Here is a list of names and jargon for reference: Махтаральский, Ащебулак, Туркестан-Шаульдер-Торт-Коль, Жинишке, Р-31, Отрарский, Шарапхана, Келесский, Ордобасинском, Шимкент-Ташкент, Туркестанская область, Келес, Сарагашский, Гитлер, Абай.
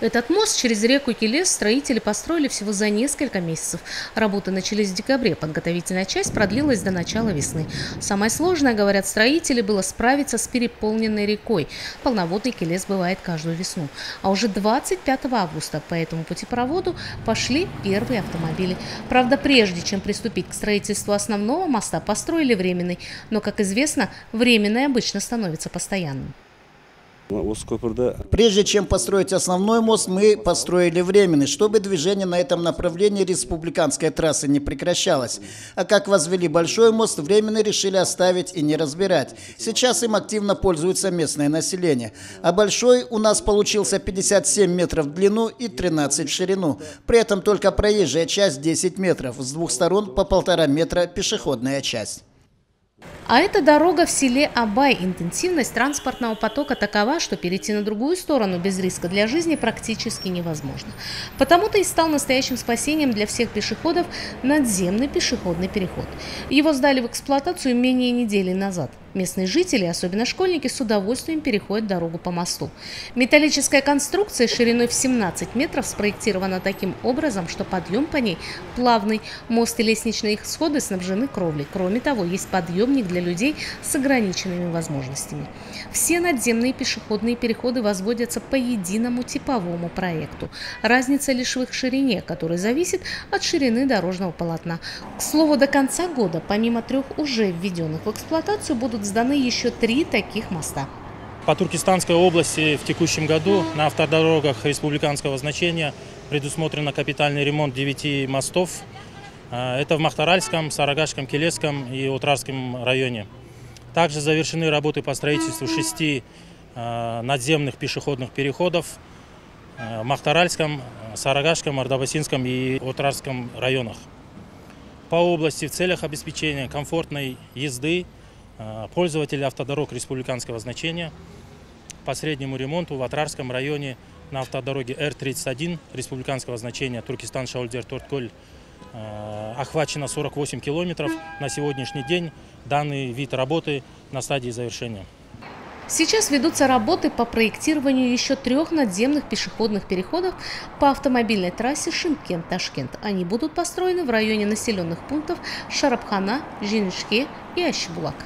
Этот мост через реку Келес строители построили всего за несколько месяцев. Работы начались в декабре, подготовительная часть продлилась до начала весны. Самое сложное, говорят строители, было справиться с переполненной рекой. Полноводный Келес бывает каждую весну. А уже 25 августа по этому путепроводу пошли первые автомобили. Правда, прежде чем приступить к строительству основного моста, построили временный. Но, как известно, временный обычно становится постоянным. Прежде чем построить основной мост, мы построили временный, чтобы движение на этом направлении республиканской трассы не прекращалось. А как возвели большой мост, временный решили оставить и не разбирать. Сейчас им активно пользуется местное население. А большой у нас получился 57 метров в длину и 13 в ширину. При этом только проезжая часть 10 метров, с двух сторон по 1,5 метра пешеходная часть. А это дорога в селе Абай. Интенсивность транспортного потока такова, что перейти на другую сторону без риска для жизни практически невозможно. Потому-то и стал настоящим спасением для всех пешеходов надземный пешеходный переход. Его сдали в эксплуатацию менее недели назад. Местные жители, особенно школьники, с удовольствием переходят дорогу по мосту. Металлическая конструкция шириной в 17 метров спроектирована таким образом, что подъем по ней плавный. Мост и лестничные сходы снабжены кровлей. Кроме того, есть подъемник для людей с ограниченными возможностями. Все надземные пешеходные переходы возводятся по единому типовому проекту. Разница лишь в их ширине, которая зависит от ширины дорожного полотна. К слову, до конца года, помимо 3 уже введенных в эксплуатацию, будут сданы еще 3 таких моста. По Туркестанской области в текущем году на автодорогах республиканского значения предусмотрено капитальный ремонт 9 мостов. Это в Махтаральском, Сарагашском, Келесском и Отрарском районе. Также завершены работы по строительству 6 надземных пешеходных переходов в Махтаральском, Сарагашском, Ордобасинском и Отрарском районах. По области в целях обеспечения комфортной езды пользователи автодорог республиканского значения по среднему ремонту в Отрарском районе на автодороге Р-31 республиканского значения Туркестан-Шаульдер-Торт-Коль охвачено 48 километров. На сегодняшний день данный вид работы на стадии завершения. Сейчас ведутся работы по проектированию еще 3 надземных пешеходных переходов по автомобильной трассе Шимкент-Ташкент. Они будут построены в районе населенных пунктов Шарапхана, Жинишке и Ащебулак.